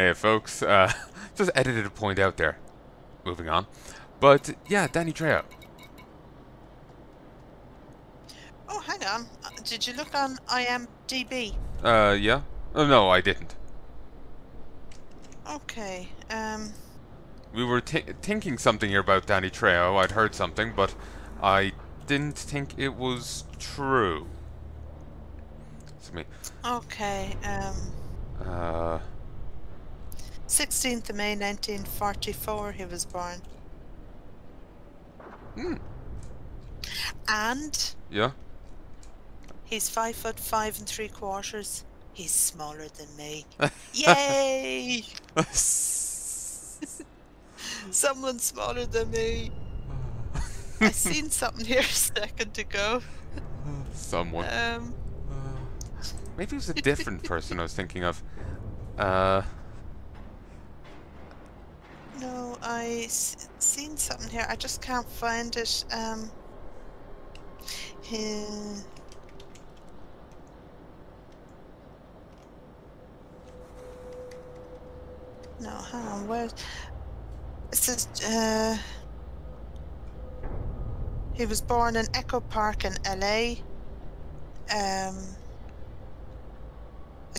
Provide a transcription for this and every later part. Hey, folks, just edited a point out there. Moving on. But, yeah, Danny Trejo. Oh, hang on. Did you look on IMDB? Yeah. Oh, no, I didn't. Okay, We were thinking something here about Danny Trejo. I'd heard something, but I didn't think it was true. It's me. Okay, 16th of May, 1944, he was born. Hmm. And? Yeah? He's 5'5¾". He's smaller than me. Yay! Someone smaller than me. I seen something here a second ago. Someone. Maybe it was a different person I was thinking of. No, I seen something here. I just can't find it. No, hang on. Where it says he was born in Echo Park in LA. A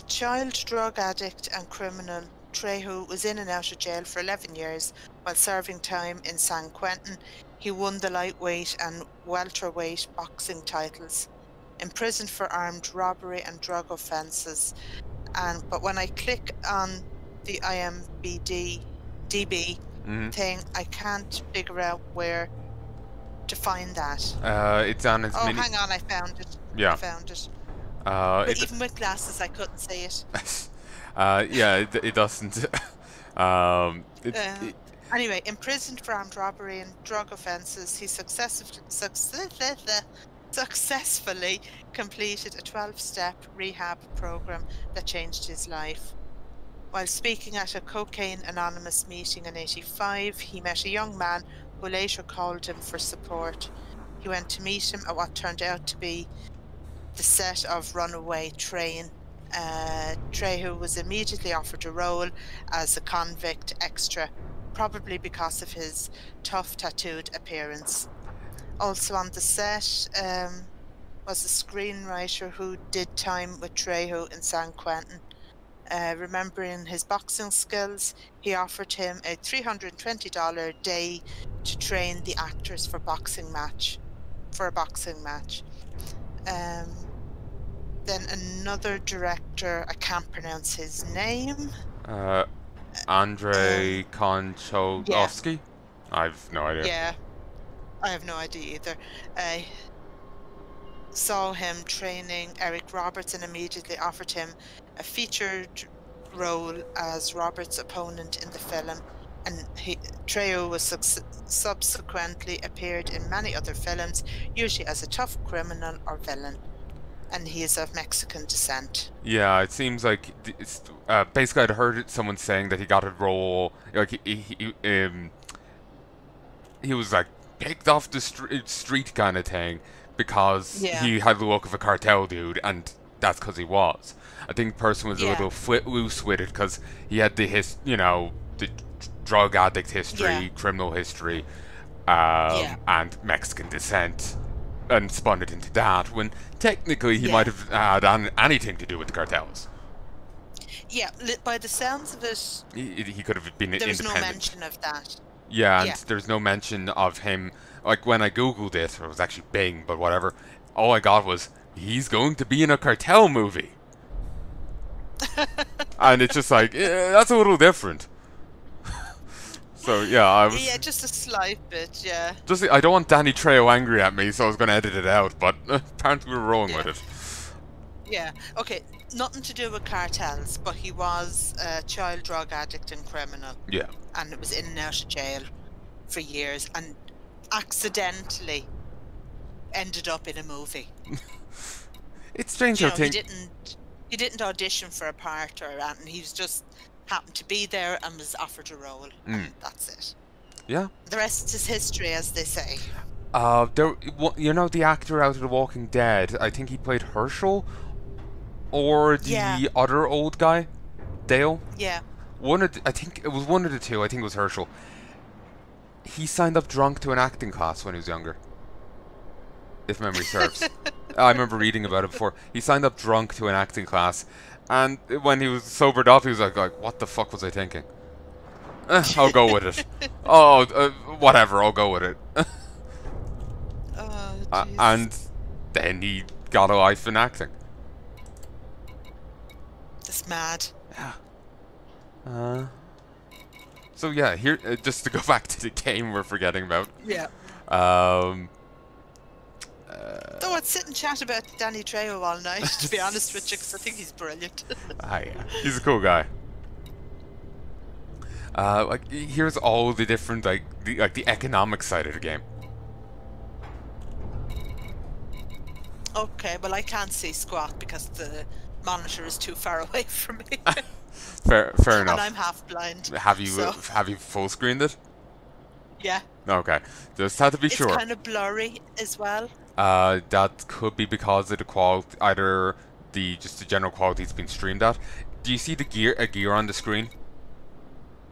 child drug addict and criminal, Trejo was in and out of jail for 11 years while serving time in San Quentin. He won the lightweight and welterweight boxing titles. Imprisoned for armed robbery and drug offenses. And but when I click on the IMDB thing, I can't figure out where to find that. It's on his mini. Oh, hang on, I found it. Yeah, I found it. But even with glasses, I couldn't see it. Yeah, it doesn't. Anyway, imprisoned for armed robbery and drug offences, he successfully completed a 12-step rehab program that changed his life. While speaking at a Cocaine Anonymous meeting in '85, he met a young man who later called him for support. He went to meet him at what turned out to be the set of Runaway Train. Trejo was immediately offered a role as a convict extra, probably because of his tough, tattooed appearance. Also on the set was a screenwriter who did time with Trejo in San Quentin. Remembering his boxing skills, he offered him a $320 day to train the actors for a boxing match. Then another director, I can't pronounce his name. Andrei Konchalovsky. Yeah. I've no idea. Yeah, I have no idea either. I saw him training Eric Roberts and immediately offered him a featured role as Roberts' opponent in the film, and Trejo was subsequently appeared in many other films, usually as a tough criminal or villain, and he is of Mexican descent. Yeah, it seems like it's, basically I'd heard someone saying that he got a role, like he was like picked off the street kind of thing because he had the look of a cartel dude, and that's because he was. I think the person was a little loose with it because he had the the drug addict history, criminal history, and Mexican descent, and spun it into that when technically he might have had anything to do with the cartels. Yeah, by the sounds of it, he could have been independent. There's no mention of that. Yeah, and there's no mention of him. Like when I googled it, or it was actually Bing, but whatever. All I got was he's going to be in a cartel movie. And it's just like, that's a little different. So yeah, I was... Yeah, just a slight bit, yeah. Just, I don't want Danny Trejo angry at me, so I was going to edit it out, but apparently we were rolling with it. Yeah, okay, nothing to do with cartels, but he was a child drug addict and criminal. Yeah. And it was in and out of jail for years, and accidentally ended up in a movie. It's strange how things... He didn't audition for a part or anything. He was just happened to be there and was offered a role. And that's it. Yeah. The rest is history, as they say. The actor out of The Walking Dead. I think he played Herschel, or the other old guy, Dale. Yeah. I think it was one of the two. I think it was Herschel. He signed up drunk to an acting class when he was younger, if memory serves. I remember reading about it before. He signed up drunk to an acting class, and when he was sobered up, he was like, what the fuck was I thinking? I'll go with it. Oh, whatever, I'll go with it. And then he got a life in acting. That's mad. Yeah. So yeah, here, just to go back to the game we're forgetting about. Yeah. Though I'd sit and chat about Danny Trejo all night, to be honest with you, because I think he's brilliant. Ah, yeah. He's a cool guy. Like, here's all the different, like the economic side of the game. Okay, well, I can't see squat because the monitor is too far away from me. Fair enough. And I'm half blind. Have you full screened it? Yeah. Okay, just had to be sure. It's kind of blurry as well. That could be because of the quality, either just the general quality it's been streamed at. Do you see the gear on the screen?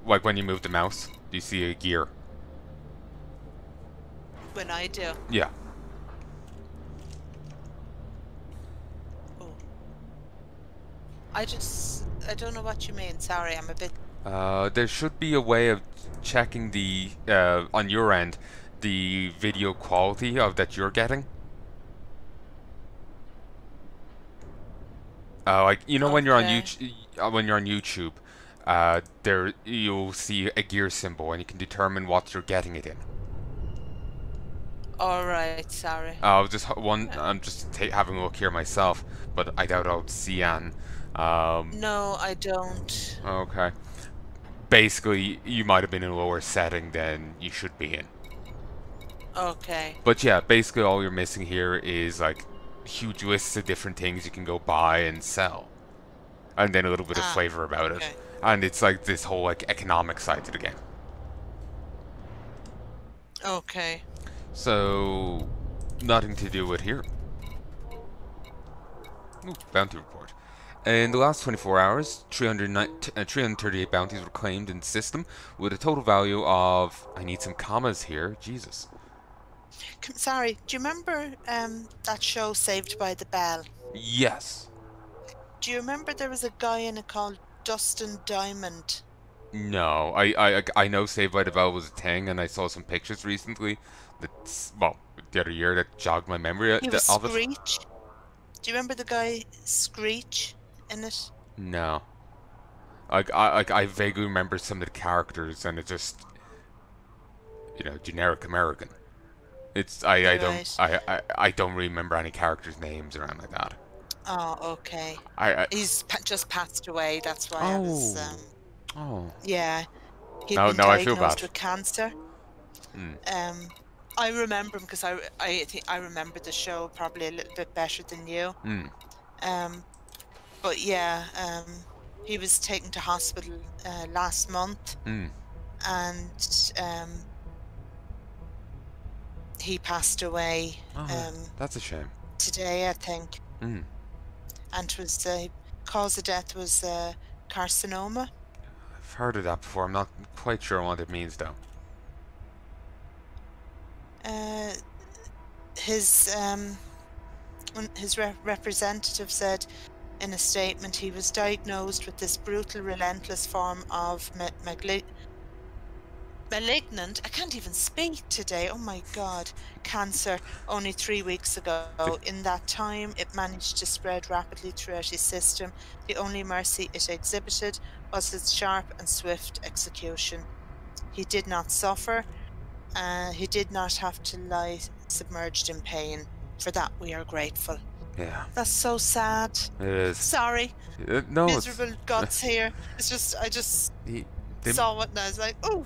Like when you move the mouse, do you see a gear? When I do. Yeah. Oh. I don't know what you mean. Sorry, I'm a bit. There should be a way of checking the on your end the video quality of that you're getting. Like you know okay. When you're on YouTube, there you'll see a gear symbol and you can determine what you're getting it in. All right, sorry. I'm just having a look here myself, but I doubt I'll see Anne. No, I don't. Okay. Basically, you might have been in a lower setting than you should be in. Okay. But yeah, basically all you're missing here is like huge lists of different things you can go buy and sell. And then a little bit of flavor about it. And it's like this whole like economic side to the game. Okay. So, nothing to do with here. Ooh, bounty report. In the last 24 hours, 338 bounties were claimed in the system with a total value of... I need some commas here. Jesus. Sorry, do you remember that show Saved by the Bell? Yes. Do you remember there was a guy in it called Dustin Diamond? No, I know Saved by the Bell was a thing, and I saw some pictures recently. That's, well, the other year that jogged my memory. He was Screech. Do you remember the guy Screech? In it? No. I vaguely remember some of the characters, and it's just, you know, generic American. It's I don't remember any characters' names around like that. Oh, okay. He's just passed away. That's why I was. Oh. Yeah. He'd been diagnosed with cancer. Mm. I remember him because I think I remember the show probably a little bit better than you. Mm. But yeah, he was taken to hospital last month, and he passed away. That's a shame. Today, I think. Mm. And was the cause of death was carcinoma. I've heard of that before. I'm not quite sure what it means, though. His representative said. In a statement, he was diagnosed with this brutal, relentless form of malignant, I can't even speak today, oh my god, cancer only 3 weeks ago. In that time, it managed to spread rapidly throughout his system. The only mercy it exhibited was its sharp and swift execution. He did not suffer, he did not have to lie submerged in pain. For that, we are grateful. Yeah. That's so sad. It is. Sorry. No. Miserable God's here. It's just, I just saw it and I was like, oh,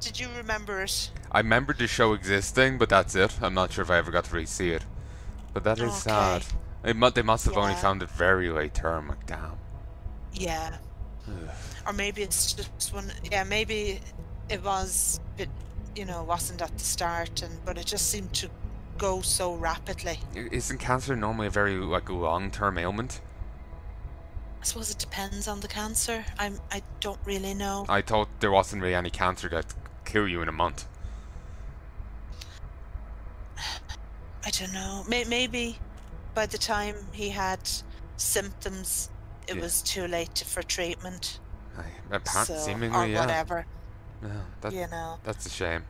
did you remember it? I remembered the show existing, but that's it. I'm not sure if I ever got to re-see it. But that is sad. They must have only found it very late term, like, damn. Yeah. Or maybe it's just one, yeah, maybe it was, but, you know, wasn't at the start, and but it just seemed to go so rapidly. Isn't cancer normally a very like long-term ailment? I suppose it depends on the cancer. I don't really know. I thought there wasn't really any cancer that'd kill you in a month. I don't know. Maybe by the time he had symptoms, it was too late for treatment. Seemingly, or whatever. Yeah, you know. That's a shame.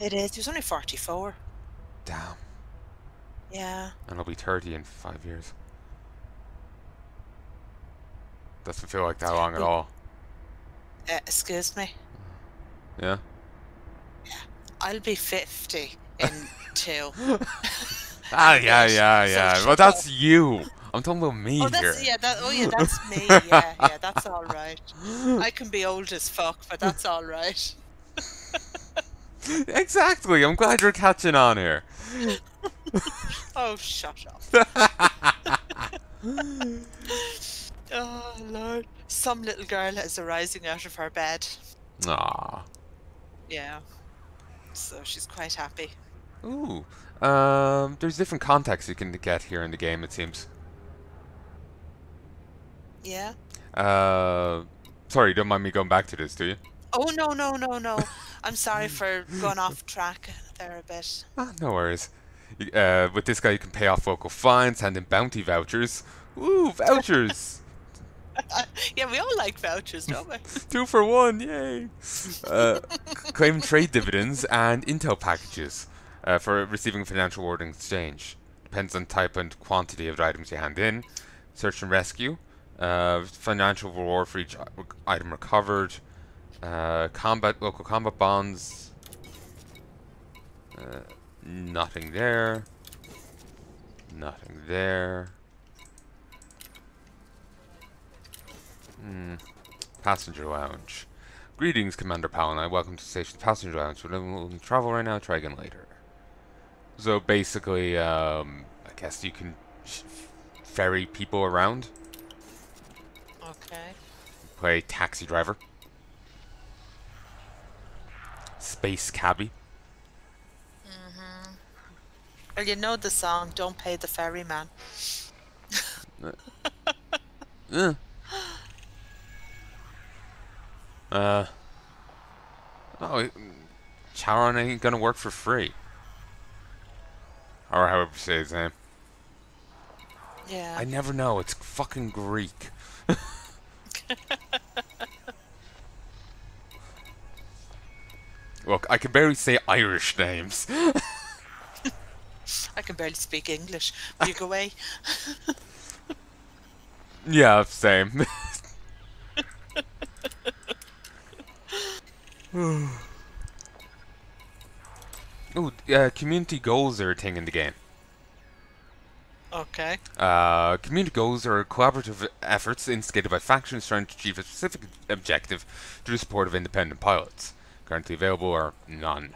It is. He was only 44. Damn. Yeah. And I'll be 30 in 5 years. Doesn't feel like that long at all. Excuse me? Yeah? Yeah. I'll be 50 in 2. Yeah. Well, that's you. I'm talking about me here. That's me. Yeah, that's all right. I can be old as fuck, but that's all right. Exactly. I'm glad you're catching on here. Oh, shut up. Oh, Lord. Some little girl is arising out of her bed. Aww. Yeah. So she's quite happy. Ooh. There's different contacts you can get here in the game, it seems. Yeah? Sorry, don't mind me going back to this, do you? Oh, no. I'm sorry for going off track there a bit. Ah, no worries. With this guy, you can pay off local fines, hand in bounty vouchers. Ooh, vouchers! Yeah, we all like vouchers, don't we? 2 for 1, yay! Claim trade dividends and intel packages for receiving financial reward in exchange. Depends on type and quantity of the items you hand in. Search and rescue. Financial reward for each item recovered. Local combat bonds. Nothing there. Nothing there. Passenger lounge. Greetings, Commander Palnai. Welcome to Station Passenger Lounge. We're in travel right now. Try again later. So basically, I guess you can ferry people around. Okay. Play taxi driver. Space cabbie. Mm-hmm. Well, you know the song, Don't Pay the Ferryman. Oh, Charon ain't gonna work for free. Or however you say his name. Yeah. I never know, it's fucking Greek. Look, I can barely say Irish names. I can barely speak English. Will you go away? Yeah, same. Ooh, community goals are a thing in the game. Okay. Community goals are collaborative efforts instigated by factions trying to achieve a specific objective through the support of independent pilots. Currently available are none.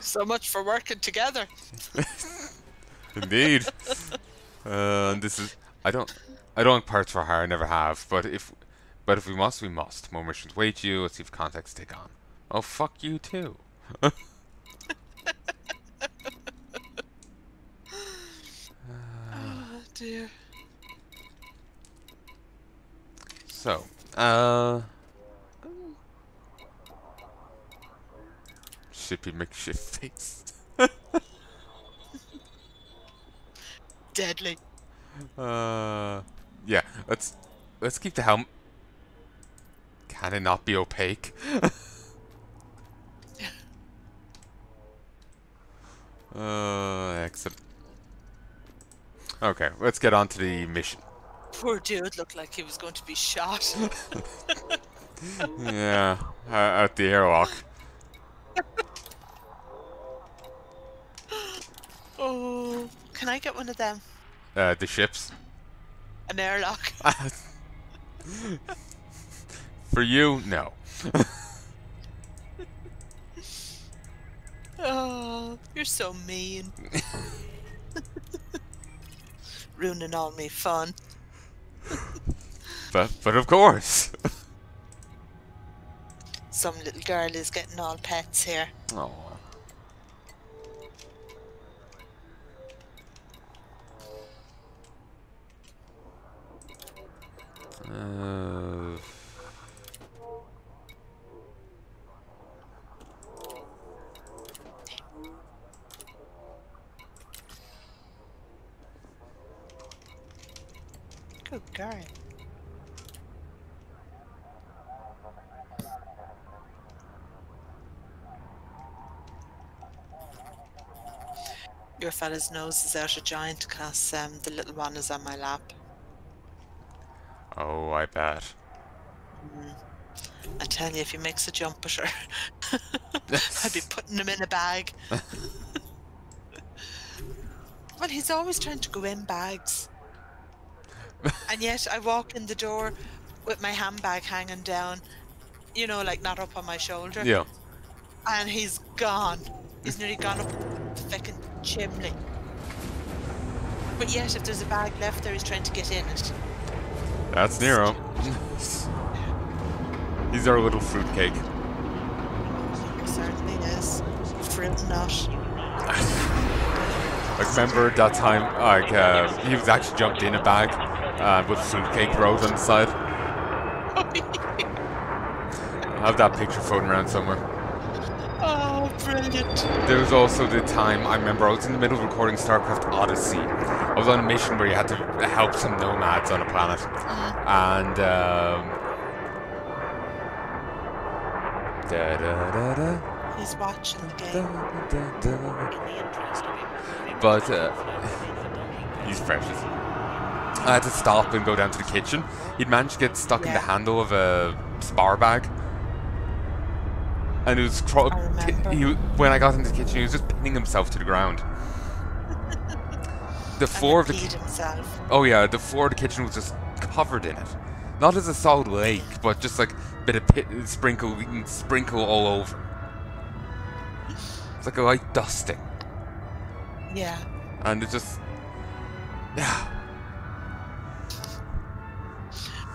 So much for working together. Indeed. This is... I don't like parts for hire, I never have, but if we must, we must. More missions wait you, let's see if contacts take on. Oh, fuck you too. Oh, dear. So, Shippy makeshift face. Deadly. Yeah, let's keep the helm. Can it not be opaque? Excellent. Okay, let's get on to the mission. Poor dude looked like he was going to be shot. Yeah, at the airlock. Oh, can I get one of them? The ships. An airlock. For you, no. Oh, you're so mean. Ruining all me fun. But of course. Some little girl is getting all pets here. Oh. Good guy. Your fella's nose is out a giant because the little one is on my lap. Oh, I bet. Mm. I tell you, if he makes a jump at her, I'd be putting him in a bag. Well, he's always trying to go in bags. And yet I walk in the door with my handbag hanging down, you know, like not up on my shoulder. Yeah. And he's gone. He's nearly gone up the fucking chimney. But yet if there's a bag left there, he's trying to get in it. That's Nero. He's our little fruitcake. He certainly is. Fruit nut. I remember that time, like, he was actually jumped in a bag with fruitcake rolls on the side. I have that picture floating around somewhere. Oh, brilliant. There was also the time, I remember, I was in the middle of recording StarCraft Odyssey. I was on a mission where you had to help some nomads on a planet. And, da, da, da, da. He's watching the game. Da, da, da. But, he's precious. I had to stop and go down to the kitchen. He'd managed to get stuck in the handle of a spar bag. And he was when I got into the kitchen, he was just pinning himself to the ground. The floor of the the floor of the kitchen was just covered in it, not as a solid lake, but just like a bit of pit sprinkle all over. It's like a light dusting. Yeah. And it just, yeah.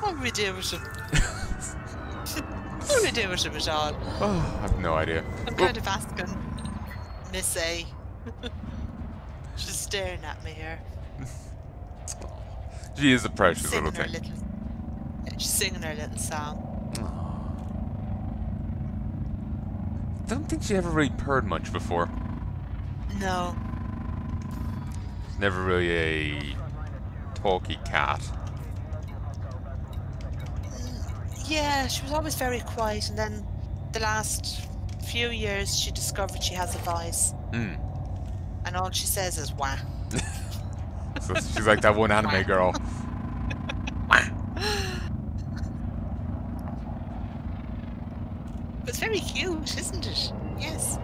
What would we do with him? What would we do with him at all? Oh, I have no idea. I'm kind of asking Miss A. She's staring at me here. She is a precious little thing. She's singing her little song. Aww. Don't think she ever really purred much before. No. Never really a talky cat. Yeah, she was always very quiet, and then the last few years she discovered she has a voice. Mm. And all she says is wah. So she's like that one anime girl. Wah. It's very cute, isn't it? Yes.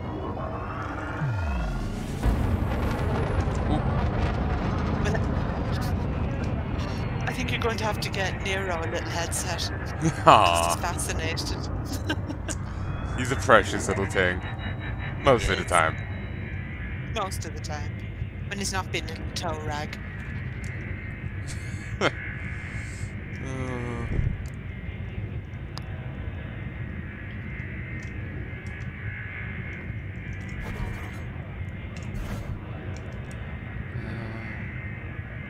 Well, I think you're going to have to get Nero a little headset. Aww. Just as fascinated. He's a precious little thing. Most of the time. Most of the time, when he's not being a tow rag.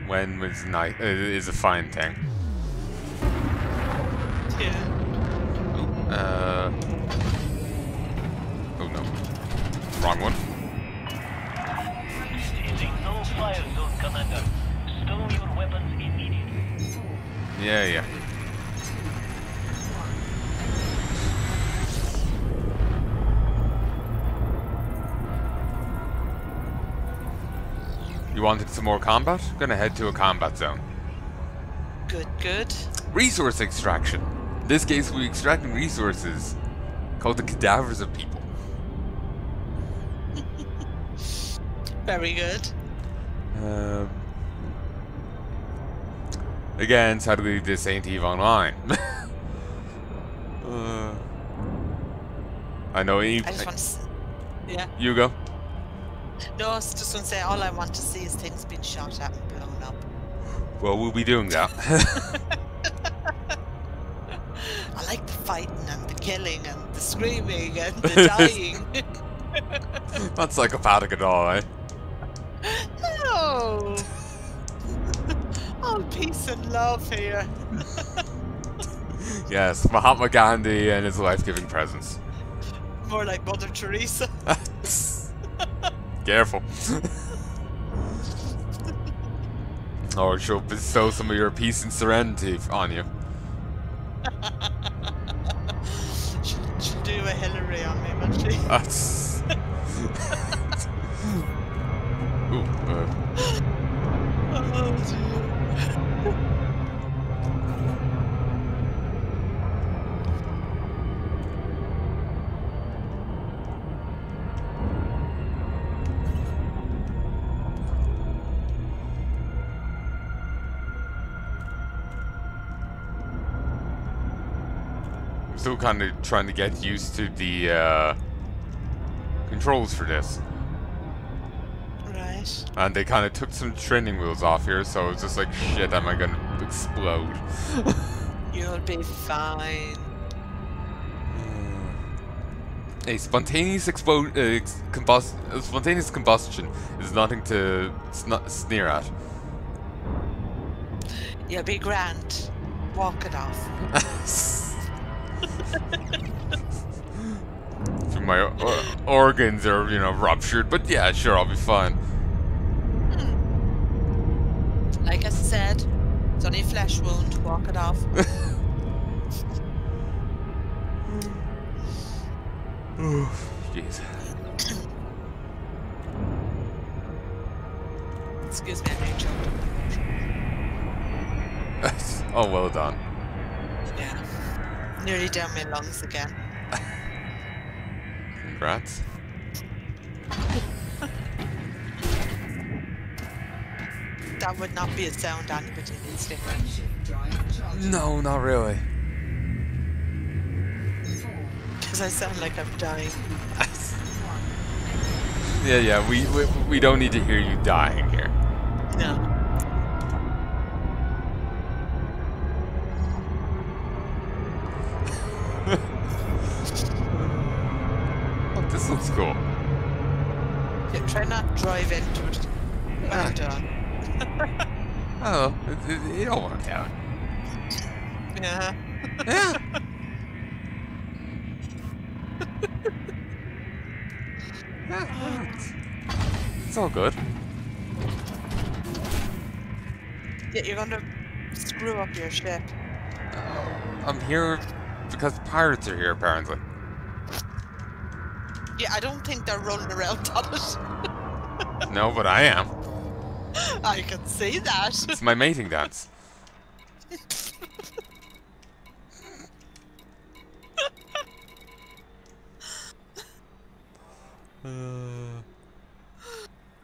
When was night is a fine thing. Yeah. Oh no, wrong one. Fire zone, Commander. Stow your weapons immediately. Yeah, yeah. You wanted some more combat? Gonna head to a combat zone. Good, good. Resource extraction. In this case, we're extracting resources called the cadavers of people. Very good. Again, sadly, this ain't Eve Online. I know Eve. I just want to see, yeah. You go. No, I was just going to say all I want to see is things being shot at and blown up. Well, we'll be doing that. I like the fighting and the killing and the screaming and the dying. Not psychopathic at all, eh? All peace and love here. Yes, Mahatma Gandhi and his life-giving presence. More like Mother Teresa. Careful. Or she'll bestow some of your peace and serenity on you. She'll do a Hillary on me, won't she? Still kind of trying to get used to the controls for this. Right. And they kind of took some training wheels off here, so it's just like, shit, am I gonna explode? You'll be fine. A spontaneous combustion is nothing to sneer at. You'll be grand. Walk it off. My organs are, you know, ruptured, but yeah, sure, I'll be fine. Like I said, it's only a flesh wound, walk it off. Oof, jeez. Excuse me, I choked. Oh, well done. Yeah, nearly down my lungs again. Congrats. That would not be a sound anybody needs to hear. No, not really. Because I sound like I'm dying. Yeah, yeah, we don't need to hear you dying here. No. This looks cool. Yeah, try not drive into it. Ah. Down. Oh, you don't want to down. Yeah. Yeah. Yeah. It's all good. Yeah, you're gonna screw up your ship. I'm here because pirates are here, apparently. Yeah, I don't think they're rolling around on it. No, but I am. I can see that. It's my mating dance.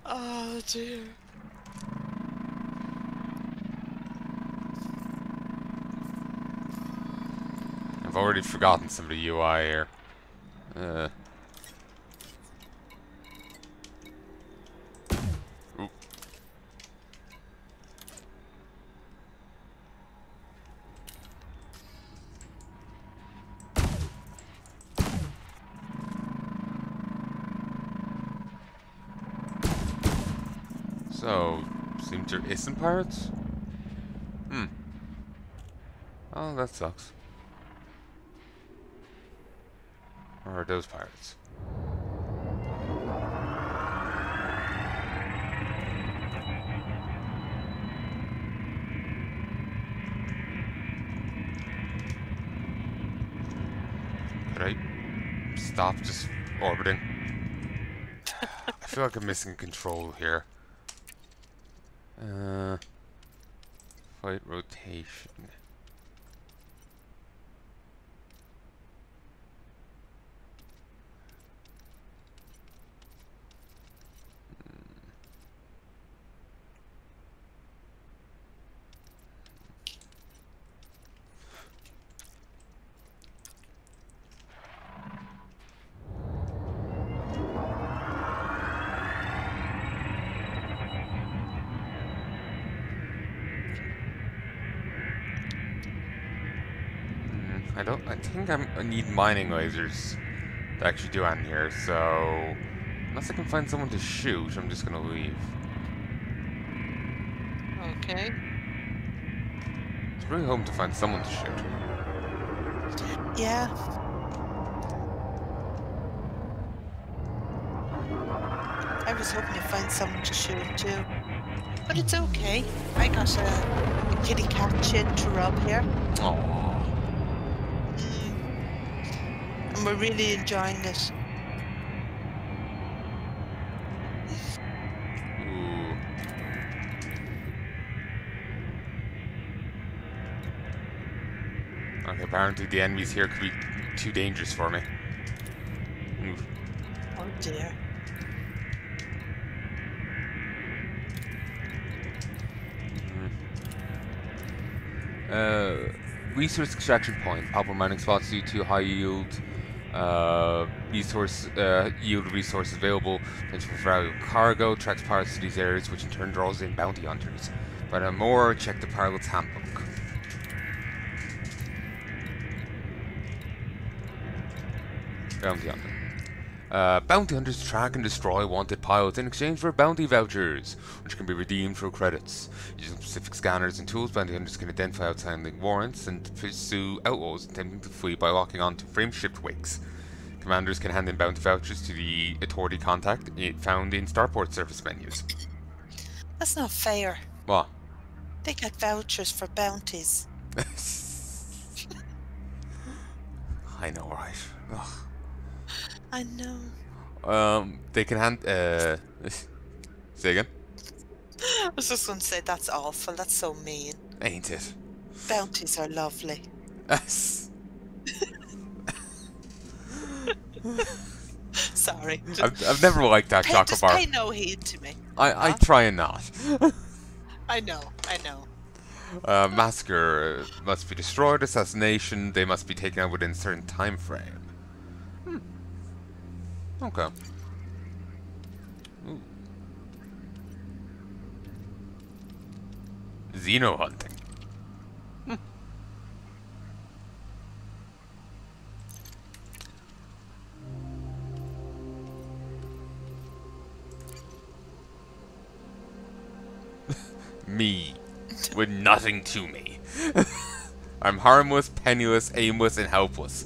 Oh, dear. I've already forgotten some of the UI here. So, seems there isn't pirates? Hmm. Oh, that sucks. Or are those pirates? Could I stop just orbiting? I feel like I'm missing control here. Flight rotation. I need mining lasers to actually do anything here, so unless I can find someone to shoot, I'm just gonna leave. Okay. I was really hoping to find someone to shoot. Yeah. I was hoping to find someone to shoot him too. But it's okay. I got a kitty cat chin to rub here. Aww. And we're really enjoying it. Apparently the enemies here could be too dangerous for me. Move. Oh dear. Resource extraction point. Copper mining spots due to high yield. Resources available. Potential for value of cargo. Tracks pirates to these areas, which in turn draws in bounty hunters. But more, check the pilot's handbook. Bounty hunter. Bounty hunters track and destroy wanted pilots in exchange for bounty vouchers, which can be redeemed for credits. Using specific scanners and tools, bounty hunters can identify outstanding warrants and pursue outlaws attempting to flee by locking onto frame-shipped wigs. Commanders can hand in bounty vouchers to the authority contact found in starport service menus. That's not fair. What? They got vouchers for bounties. I know, right? Ugh. I know. They can hand. Say again. I was just gonna say that's awful. That's so mean. Ain't it? Bounties are lovely. Sorry. I've never liked that chocolate bar. Pay no heed to me. I try and not. I know. I know. Massacre must be destroyed. Assassination. They must be taken out within a certain time frame. Okay. Ooh. Xeno hunting. Hm. Me. With nothing to me. I'm harmless, penniless, aimless, and helpless.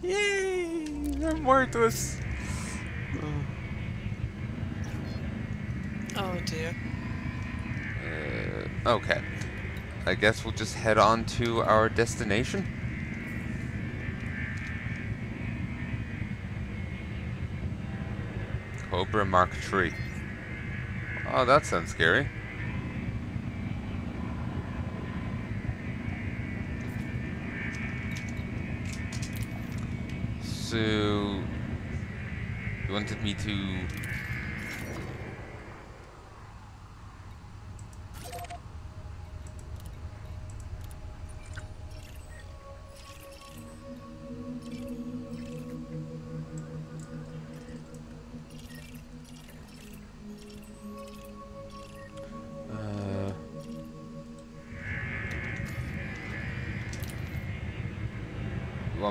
Yay! I'm worthless. Oh dear. Okay. I guess we'll just head on to our destination. Cobra Mark III. Oh, that sounds scary. So you wanted me to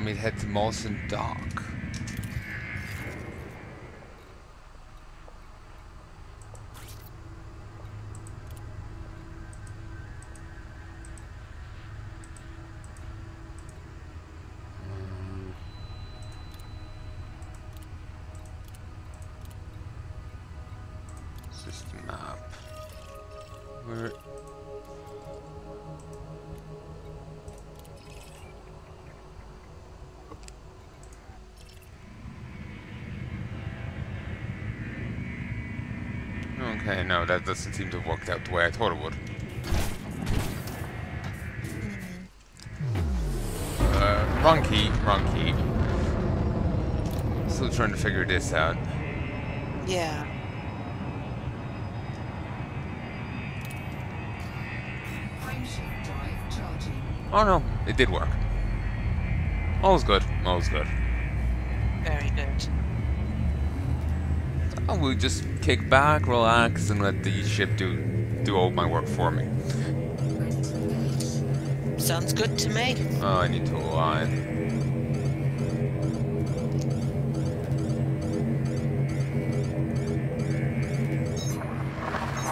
me to head to Molson Dock. System map. Where? Okay, no, that doesn't seem to have worked out the way I thought it would. Wrong key, wrong key. Still trying to figure this out. Yeah. Oh no, it did work. All's good, all's good. Very good. Oh, we'll just kick back, relax, and let the ship do all my work for me. Sounds good to me. Oh, I need to align.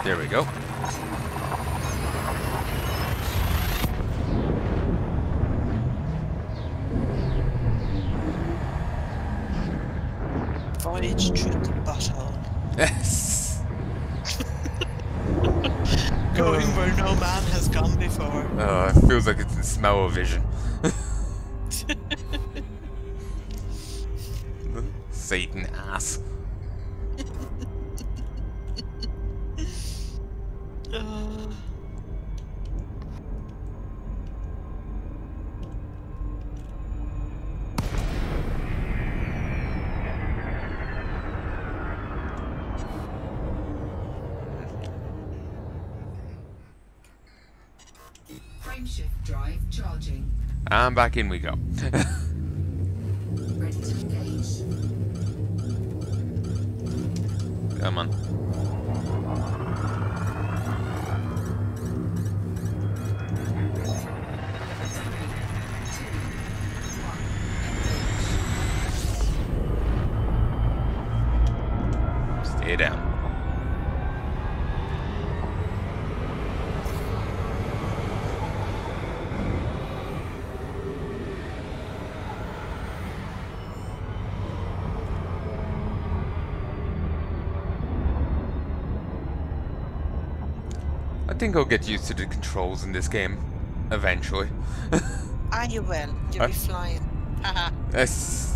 There we go. Knowledge trick butthole. Yes. Going where no man has gone before. Oh, it feels like it's in smell-o-vision. Satan ass. Frameshift drive charging. And back in we go. Ready to engage. Come on. I think I'll get used to the controls in this game eventually. Ah, you will. You'll be flying. That's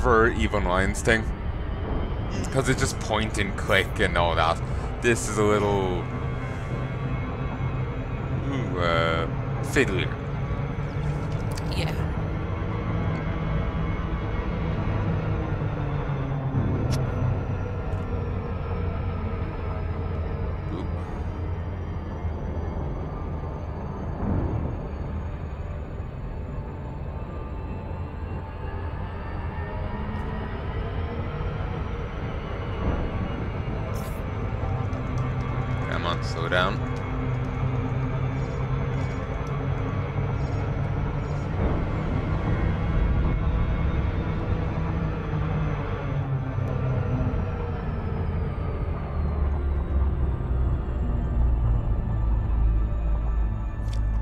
for Eve Online's thing. Because it's just point and click and all that. This is a little fiddlier.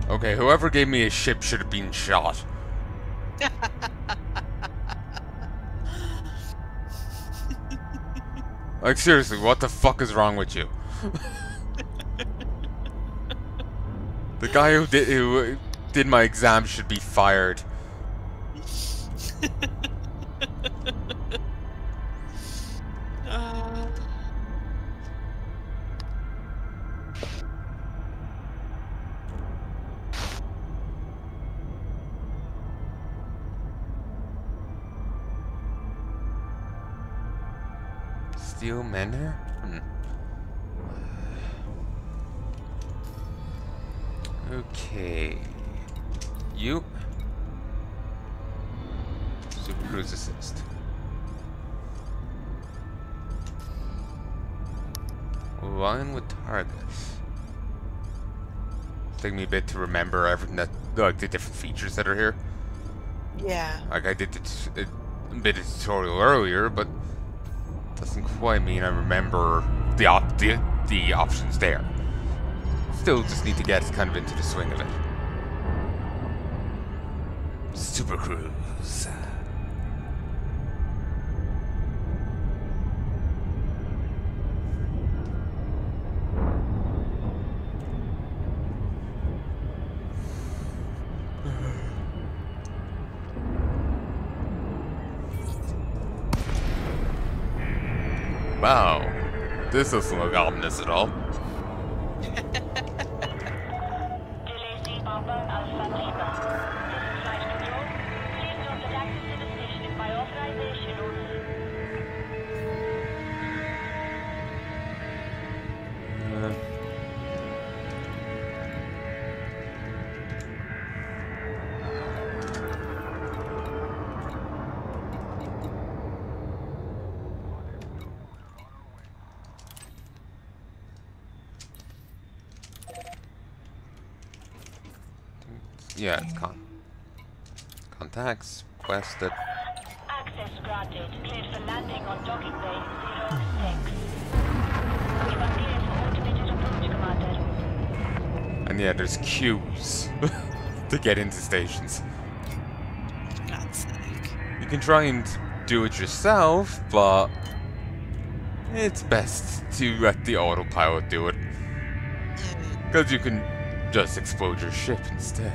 Okay, whoever gave me a ship should have been shot. Like, seriously, what the fuck is wrong with you? The guy who did my exam should be fired. Steel Manor? Hmm. Okay. You. Super Cruise Assist. Align with targets. Take me a bit to remember everything that, like, the different features that are here. Yeah. Like, I did a bit of tutorial earlier, but doesn't quite mean I remember the options there. Still just need to get kind of into the swing of it. Super Cruise. Wow, this doesn't look ominous at all. Yeah, it's contacts, requested. Access granted. Cleared for landing on docking bay 06. You are cleared for automated approach, Commander. And yeah, there's queues to get into stations. God's sake. You can try and do it yourself, but it's best to let the autopilot do it. Because you can just explode your ship instead.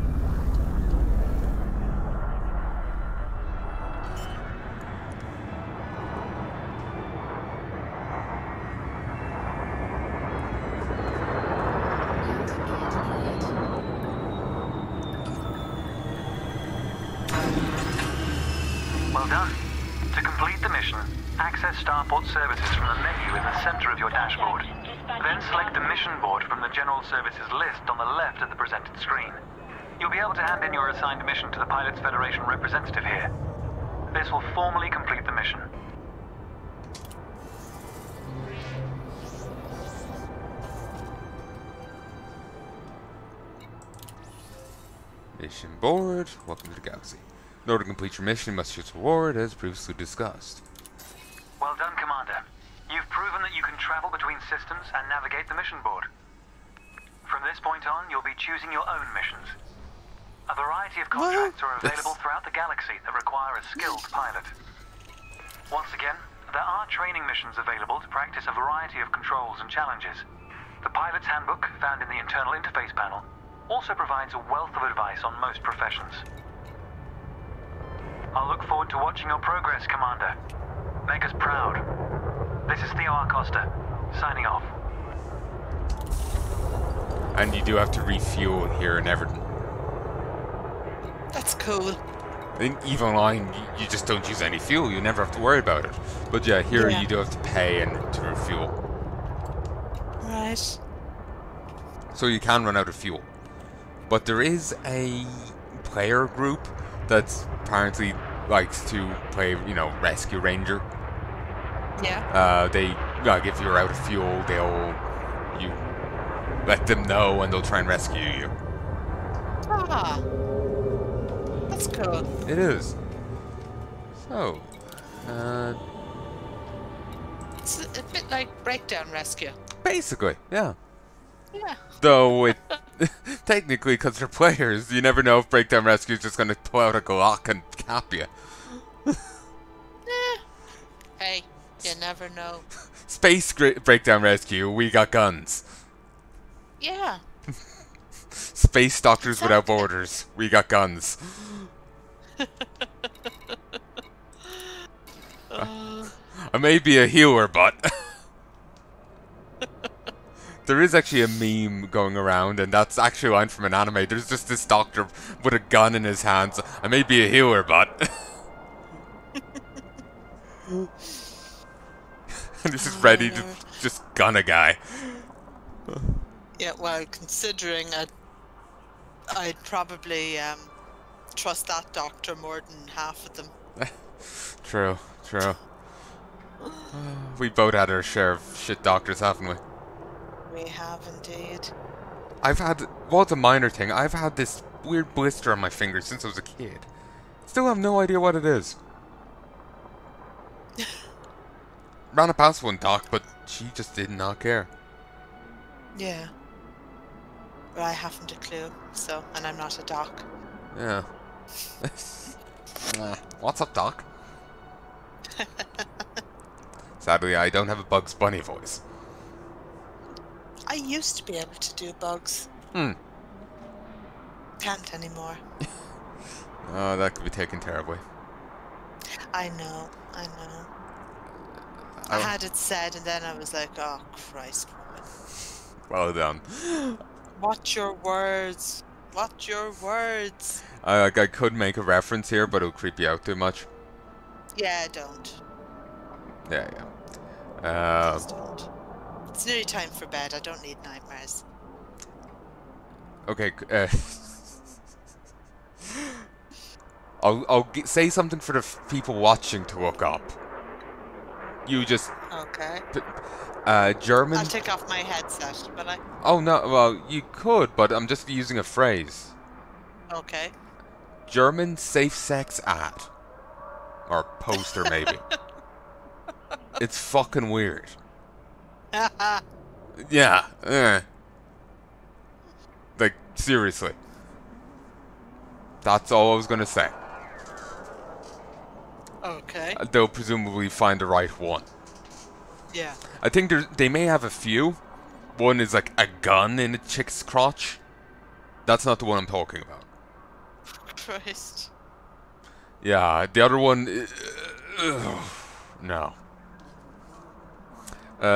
Services list on the left of the presented screen. You'll be able to hand in your assigned mission to the Pilots Federation representative here. This will formally complete the mission. Mission board. Welcome to the galaxy. In order to complete your mission, you must choose reward as previously discussed. Well done, Commander. You've proven that you can travel between systems and navigate the mission board. From this point on, you'll be choosing your own missions. A variety of contracts are available throughout the galaxy that require a skilled pilot. Once again, there are training missions available to practice a variety of controls and challenges. The pilot's handbook, found in the internal interface panel, also provides a wealth of advice on most professions. I'll look forward to watching your progress, Commander. Make us proud. This is Theo Arcoster, signing off. And you do have to refuel here in Everton. That's cool. In Eve Online, you just don't use any fuel. You never have to worry about it. But yeah, here you do have to pay and to refuel. Right. So you can run out of fuel. But there is a player group that's apparently likes to play, you know, Rescue Ranger. Yeah. They, like, if you're out of fuel, they'll... Let them know, and they'll try and rescue you. Ah, that's cool. It is. So, it's a bit like Breakdown Rescue. Basically, yeah. Yeah. Though it technically, because they're players, you never know if Breakdown Rescue is just going to pull out a Glock and cap you. Hey, you never know. Space Breakdown Rescue, we got guns. Yeah. Space Doctors Without Borders. We got guns. I may be a healer, but... There is actually a meme going around, and that's actually a line from an anime. There's just this doctor with a gun in his hands. I may be a healer, but... And this is ready to just gun a guy. Yeah, well, considering I'd probably trust that doctor more than half of them. True, true. We both had our share of shit doctors, haven't we? We have indeed. I've had, well, it's a minor thing, I've had this weird blister on my finger since I was a kid. Still have no idea what it is. Ran past one doc, but she just did not care. Yeah. I haven't a clue, so, and I'm not a doc. Yeah. What's up, doc? Sadly, I don't have a Bugs Bunny voice. I used to be able to do Bugs. Hmm. Can't anymore. Oh, that could be taken terribly. I know, I know. I had it said, and then I was like, oh, Christ. Well done. Watch your words. Watch your words. I could make a reference here, but it'll creep you out too much. Yeah, don't. Yeah, yeah. Just don't. It's nearly time for bed. I don't need nightmares. Okay. I'll say something for the people watching to look up. You just. Okay. German. I'll take off my headset, but I. Oh no! Well, you could, but I'm just using a phrase. Okay. German safe sex ad, or poster maybe. It's fucking weird. Yeah. Like, seriously. That's all I was gonna say. Okay. They'll presumably find the right one. Yeah. I think they may have a few. One is like a gun in a chick's crotch. That's not the one I'm talking about. Christ. Yeah, the other one... no.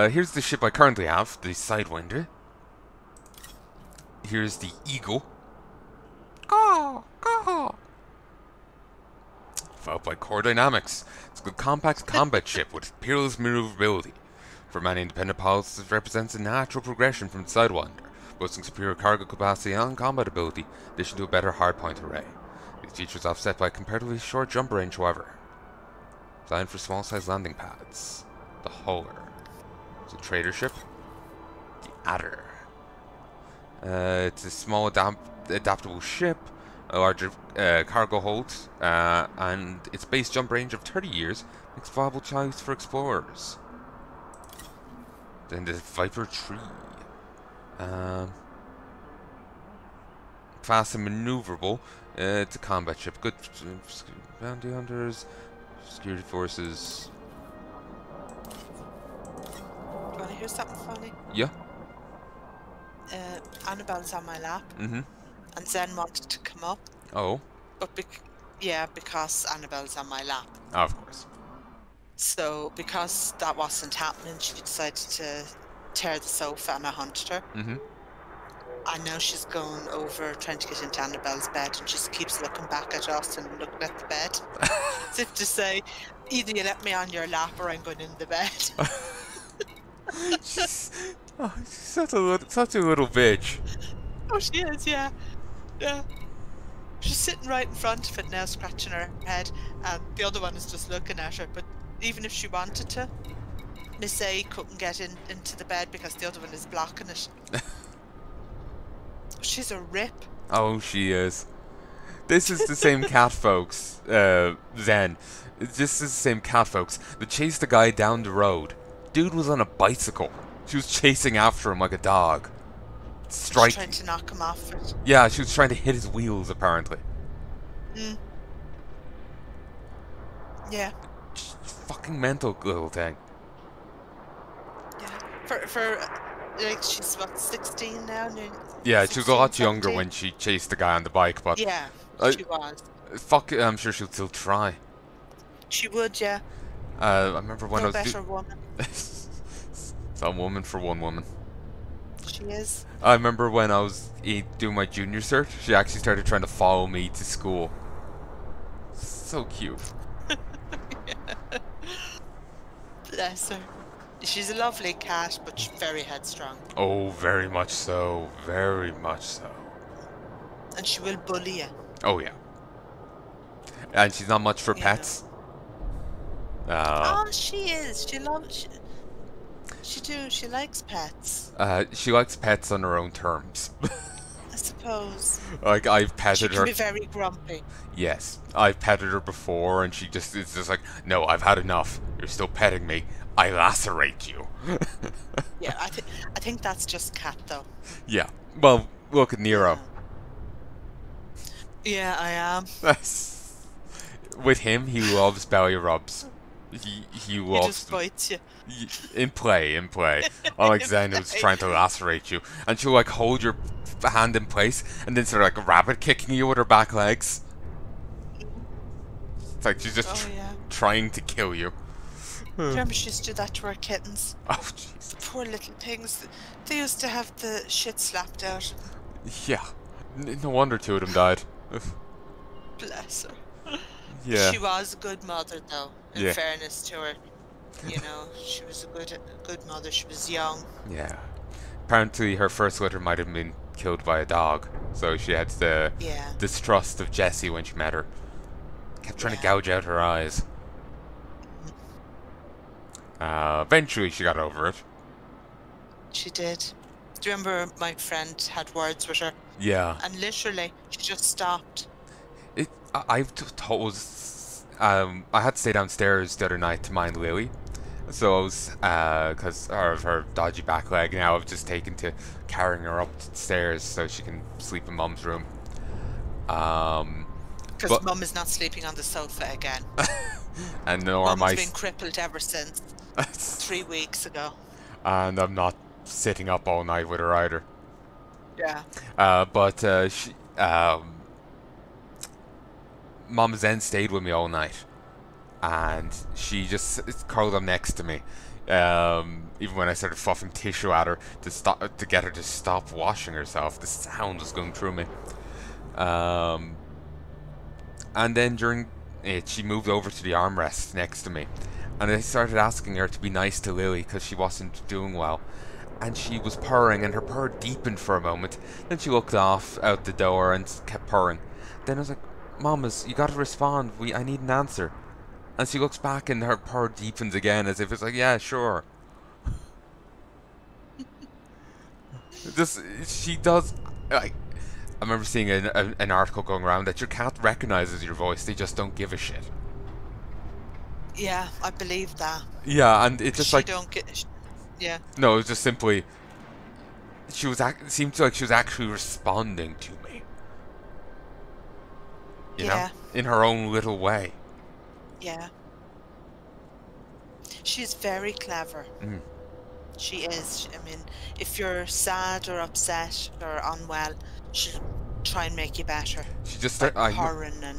Here's the ship I currently have, the Sidewinder. Here's the Eagle. Oh, oh. Developed by Core Dynamics. It's a good compact combat ship with peerless maneuverability. For many independent pilots, it represents a natural progression from the Sidewinder, boasting superior cargo capacity and combat ability, in addition to a better hardpoint array. These features offset by a comparatively short jump range, however. Designed for small-sized landing pads. The Hauler. It's a trader ship. The Adder. It's a small adaptable ship, a larger cargo hold, and its base jump range of 30 years makes a viable choice for explorers. Then the Viper tree. Fast and maneuverable. It's a combat ship. Good bounty hunters, security forces. Do you want to hear something funny? Yeah. Annabelle's on my lap. Mm-hmm. And Zen wanted to come up. Oh. But because Annabelle's on my lap. Oh, of course. So because that wasn't happening, she decided to tear the sofa, and I hunted her. Mm-hmm. And now she's going over trying to get into Annabelle's bed, and she just keeps looking back at us and looking at the bed. As if to say, either you let me on your lap or I'm going in the bed. She's such a little bitch. Oh, she is, yeah. Yeah. She's sitting right in front of it now, scratching her head, and the other one is just looking at her. But even if she wanted to, Miss A couldn't get into the bed because the other one is blocking it. She's a rip. Oh, she is. This is the same cat, folks. Zen. This is the same cat, folks. They chased the guy down the road. Dude was on a bicycle. She was chasing after him like a dog. Strike. She was trying to knock him off it. Yeah, she was trying to hit his wheels, apparently. Mm. Yeah. Just fucking mental little thing. Yeah. For like, she's what, 16 now? Yeah, 16, she was a lot younger when she chased the guy on the bike, but... Yeah, she was. Fuck it, I'm sure she'll still try. She would, yeah. I remember when I was... better woman. Some woman for one woman. She is. I remember when I was doing my junior cert, she actually started trying to follow me to school. So cute. Yeah. Bless her. She's a lovely cat, but she's very headstrong. Oh, very much so. Very much so. And she will bully you. Oh, yeah. And she's not much for pets. Oh, she is. She loves... She likes pets. She likes pets on her own terms. I suppose. Like, I've petted her. She can be very grumpy. Yes. I've petted her before, and she just is just like, no, I've had enough. You're still petting me. I lacerate you. Yeah, I think that's just cat, though. Yeah. Well, look at Nero. Yeah, I am. With him, he loves belly rubs. He loves... He just bites you. In play. Alexander was trying to lacerate you. And she'll, like, hold your hand in place and then sort of, like, rabbit kicking you with her back legs. It's like she's just trying to kill you. Remember she used to do that to her kittens? Oh, jeez. Poor little things. They used to have the shit slapped out. Yeah. No wonder two of them died. Bless her. Yeah. She was a good mother, though. In fairness to her, you know, she was a good mother. She was young. Yeah. Apparently, her first litter might have been killed by a dog, so she had the distrust of Jessie when she met her. Kept trying to gouge out her eyes. Eventually, she got over it. She did. Do you remember my friend had words with her? Yeah. And literally, she just stopped. I've told... I had to stay downstairs the other night to mind Lily, So, because of her dodgy back leg, now I've just taken to carrying her upstairs so she can sleep in Mum's room. Because Mum is not sleeping on the sofa again. And nor am I. Mum's been crippled ever since 3 weeks ago. And I'm not sitting up all night with her either. Yeah. Mum then stayed with me all night. And she just curled up next to me, even when I started fluffing tissue at her to get her to stop washing herself. The sound was going through me. And then during it, she moved over to the armrest next to me, and I started asking her to be nice to Lily because she wasn't doing well. And she was purring, and her purr deepened for a moment. Then she looked off out the door and kept purring. Then I was like, "Mamas, you got to respond. I need an answer." And she looks back and her purr deepens again as if it's like, yeah, sure. She does, like, I remember seeing an article going around that your cat recognizes your voice, they just don't give a shit. Yeah, I believe that. Yeah, and it's just she like... don't get... Yeah. No, it's just simply... She was... It seemed like she was actually responding to me. You know? In her own little way. Yeah. She's very clever. Mm. She is. I mean, if you're sad or upset or unwell, she'll try and make you better. She just started purring and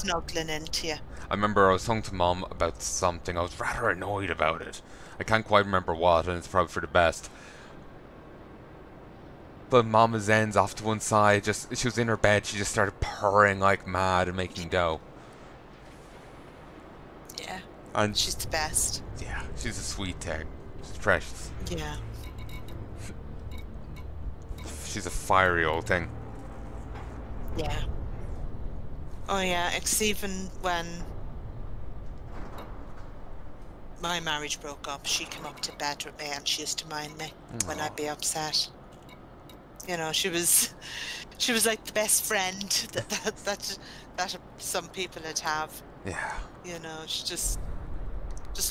snuggling into you. I remember I was talking to Mum about something. I was rather annoyed about it. I can't quite remember what, and it's probably for the best. But Mama Zen's off to one side. She was in her bed. She just started purring like mad and making dough. Yeah, and she's the best. Yeah, she's a sweet thing. She's precious. Yeah. She's a fiery old thing. Yeah. Oh yeah, it's even when my marriage broke up, she came up to bed with me and she used to mind me when I'd be upset. You know, she was like the best friend that some people would have. Yeah. You know, she just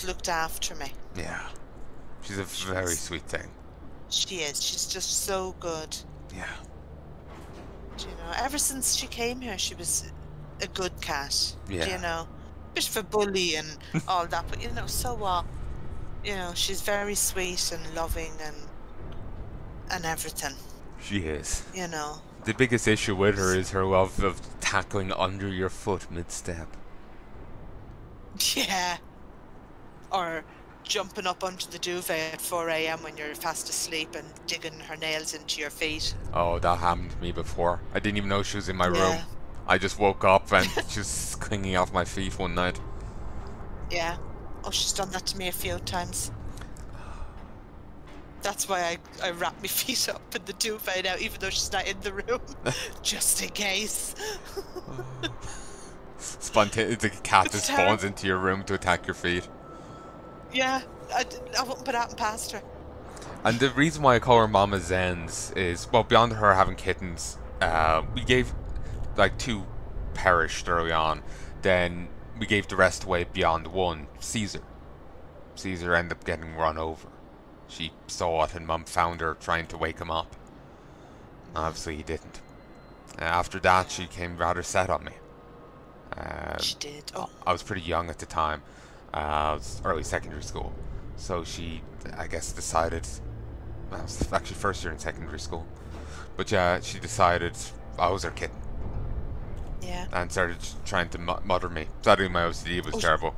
looked after me. Yeah. She's a very sweet thing. She is. She's just so good. Yeah. Do you know, ever since she came here, she was a good cat. Yeah. Do you know, just for bully and all that, but you know, so what? You know, she's very sweet and loving and everything. She is. You know. The biggest issue with her is her love of tackling under your foot mid-step. Yeah, or jumping up onto the duvet at 4 AM when you're fast asleep and digging her nails into your feet. Oh, that happened to me before. I didn't even know she was in my room. I just woke up and she was clinging off my feet one night. Yeah. Oh, she's done that to me a few times. That's why I wrap my feet up in the duvet now, even though she's not in the room, just in case. The cat just spawns into your room to attack your feet. Yeah, I wouldn't put out and past her. And the reason why I call her Mama Zen's is, well, beyond her having kittens, we gave, like, 2 perished early on. Then we gave the rest away beyond one, Caesar. Caesar ended up getting run over. She saw it and Mum found her trying to wake him up. Obviously he didn't. After that, she came rather set on me. She did. Oh. I was pretty young at the time. I was early secondary school, so she, I guess, decided. I was actually first year in secondary school, but yeah, she decided I was her kitten. Yeah. And started trying to mutter me. Sadly, my OCD was terrible,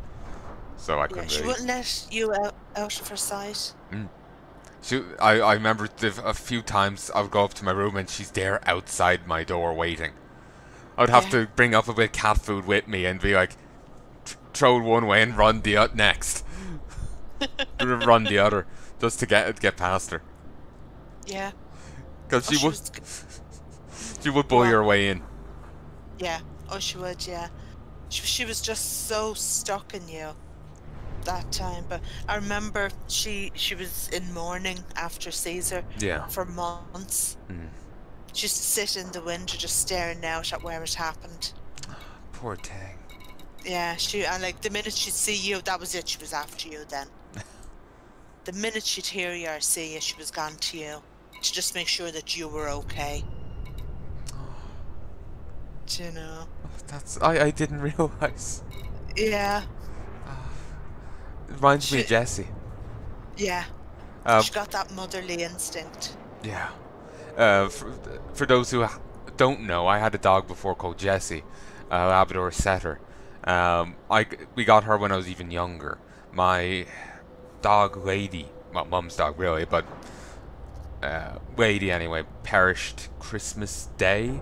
so I couldn't. She wouldn't let you out of her sight. Mm. I remember a few times I would go up to my room and she's there outside my door waiting. I would have to bring up a bit of cat food with me and be like, throw one way and run the next. Run the other, just to get past her. Yeah. Because she would bully her way in. Yeah. Oh, she would. Yeah. She was just so stuck in you that time. But I remember she was in mourning after Caesar. Yeah. For months. Mm. She used to sit in the window just staring out at where it happened. Poor thing. Yeah, she, and like the minute she'd see you, that was it, she was after you then. The minute she'd hear you or see you, she was gone to you to just make sure that you were okay. Do you know? That's, I didn't realize. Yeah. Reminds me of Jessie. Yeah. She got that motherly instinct. Yeah. For those who don't know, I had a dog before called Jessie, a Labrador setter. We got her when I was even younger. My dog Lady, well, Mum's dog really, but Lady anyway, perished Christmas Day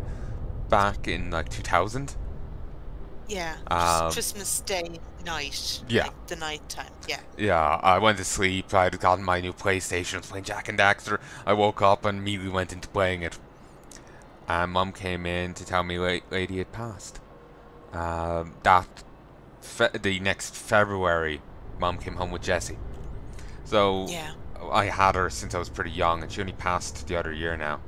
back in like 2000. Yeah, Christmas Day night. Yeah. Like the night time, yeah. Yeah, I went to sleep, I had gotten my new PlayStation, I was playing Jack and Daxter, I woke up and immediately went into playing it. And Mum came in to tell me Lady had passed. The next February, Mum came home with Jessie. So, yeah. I had her since I was pretty young, and she only passed the other year now.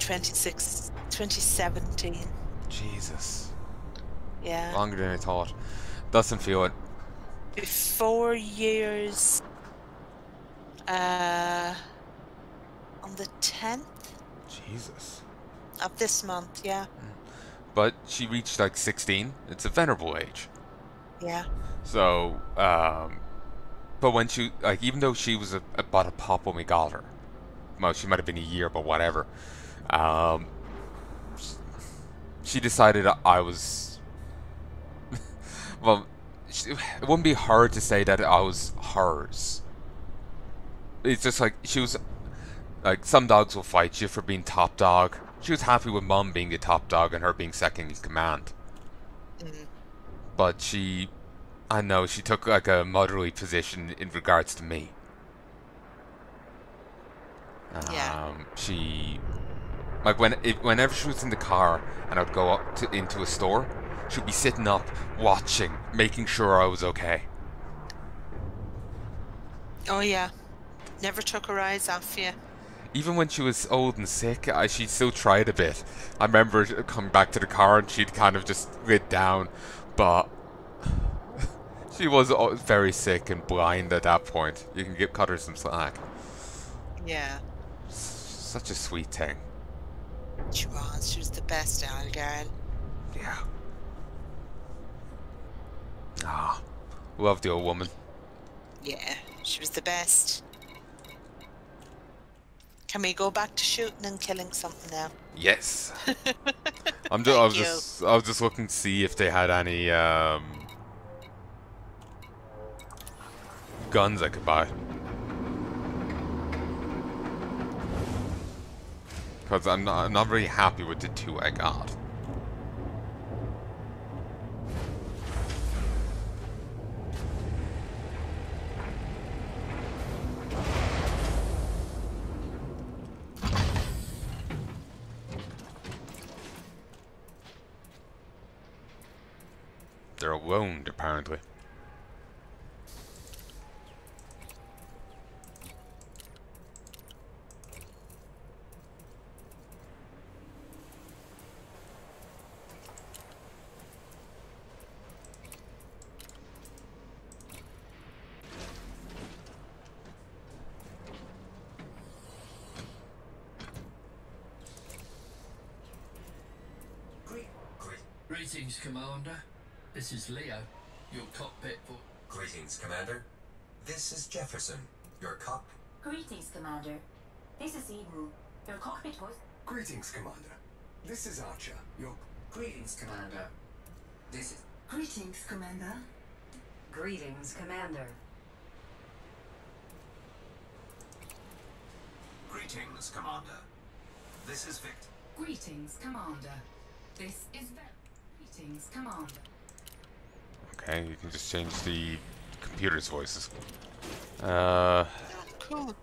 2017. Jesus. Yeah. Longer than I thought. Doesn't feel it. 4 years on the 10th. Jesus. Of this month, yeah. But she reached like 16. It's a venerable age. Yeah. So, but when she, like, even though she was about a pop when we got her, well, she might have been a year, but whatever. She decided I was. Well, it wouldn't be hard to say that I was hers. It's just like, she was, like, some dogs will fight you for being top dog. She was happy with Mum being the top dog and her being second in command. Mm-hmm. But she, I know, she took like a motherly position in regards to me. Yeah. She, like, whenever she was in the car and I'd go up to, into a store, she'd be sitting up, watching, making sure I was okay. Oh yeah, never took her eyes off you. Even when she was old and sick, she still tried a bit. I remember coming back to the car and she'd kind of just laid down, but she was very sick and blind at that point. You can cut her some slack. Yeah. Such a sweet thing. She was. She was the best old girl. Yeah. Ah, love the old woman. Yeah, she was the best. Can we go back to shooting and killing something now? Yes. I was just looking to see if they had any guns I could buy. Because I'm not really happy with the two I got. They're loaned, apparently. Greetings, Commander. This is Leo, your cockpit for... Greetings, Commander. This is Jefferson, your cock... Greetings, Commander. This is Eden, your cockpit host... Greetings, Commander. This is Archer, your... Greetings, Commander. This is... Greetings, Commander. Greetings, Commander. Greetings, Commander. This is Victor. Greetings, Commander. This is Victor. Greetings, Commander. Okay, you can just change the computer's voices. Cool.